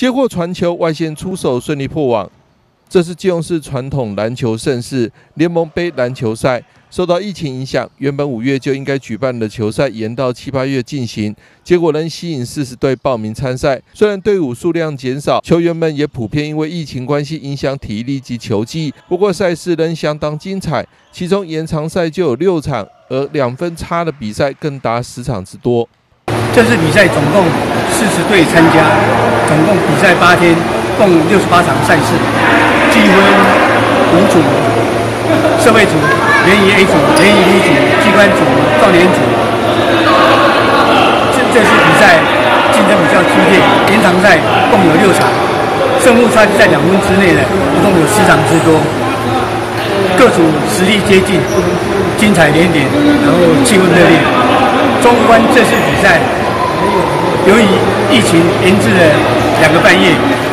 接获传球，外线出手顺利破网。这是基隆市传统篮球盛事联盟杯篮球赛，受到疫情影响，原本5月就应该举办的球赛延到7、8月进行，结果仍吸引40队报名参赛。虽然队伍数量减少，球员们也普遍因为疫情关系影响体力及球技，不过赛事仍相当精彩。其中延长赛就有6场，而2分差的比赛更达10场之多。这次比赛总共40队参加，总共比赛8天，共68场赛事。 积分5组，社会组、联谊 A 组、联谊 B 组、机关组、壮年组。这次比赛竞争比较激烈，延长赛共有6场，胜负差距在2分之内的，一共有10场之多。各组实力接近，精彩连连，然后气氛热烈。纵观这次比赛，由于疫情延至了2个半月，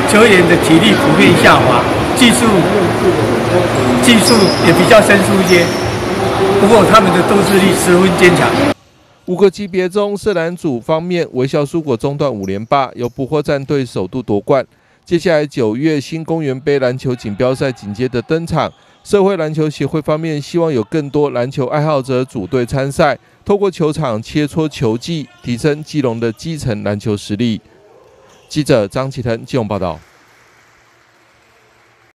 球员的体力普遍下滑。 技术也比较生疏一些，不过他们的斗志力十分坚强。5个级别中，射篮组方面，微笑蔬果中断5连霸，由捕获战队首度夺冠。接下来9月新公园杯篮球锦标赛紧接着登场。社会篮球协会方面，希望有更多篮球爱好者组队参赛，透过球场切磋球技，提升基隆的基层篮球实力。记者张启腾基隆报道。